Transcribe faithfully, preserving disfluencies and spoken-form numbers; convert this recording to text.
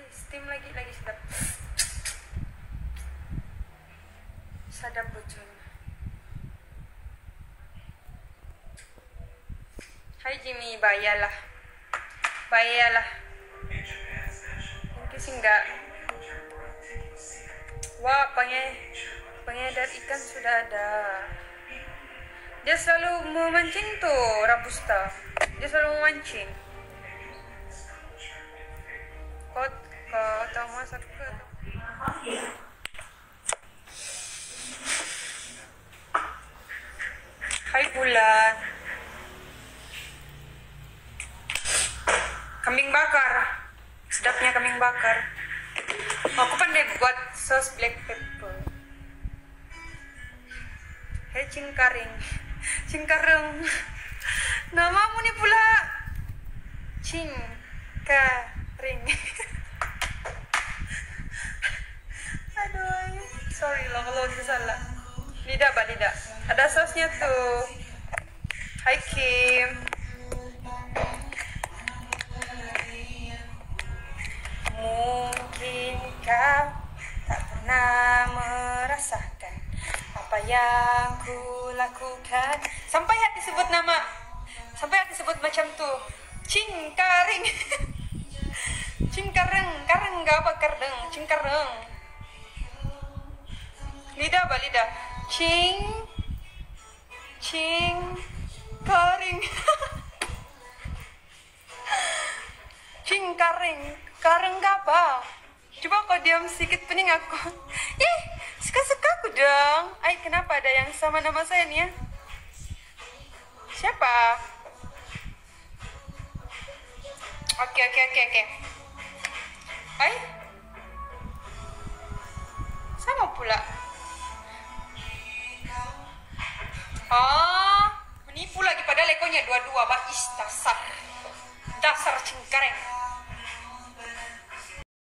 lagi, steam lagi, lagi sedap. Sedap bocornya. Hai Jimmy, bayarlah. Bayarlah. Mungkin sih enggak. Wah, pengen pengedar ikan sudah ada. Dia selalu mau mancing tuh, Robusta. Dia selalu mau mancing. Kau, kau tahu masak ke? Hai Bulan. Kambing bakar. Sedapnya kambing bakar. Aku pandai buat saus black pepper. Hai Cingkaring. Cingkarung, namamu nih pula Cingkaring. Aduh, sorry loh kalau aku salah. Lidah apa lidah? Ada sausnya tuh. Hai Kim. Mungkin kau tak pernah merasakan apa yang ku lakukan sampai hati sebut nama, sampai hati sebut macam tuh Cingkaring. Cingkareng, kareng gak apa kardeng, Cingkareng. Lidah apa lidah? Cing, Cingkaring. Cingkaring, kareng gak apa? Coba kau diam sedikit pening aku. Ih, suka-suka aku dong. Ay, kenapa ada yang sama nama saya nih ya? Siapa? Oke, oke, oke, oke. Ay, sama pula. Oh, menipu lagi padahal lekonya dua-dua. Bais, dasar. Dasar Cingkareng.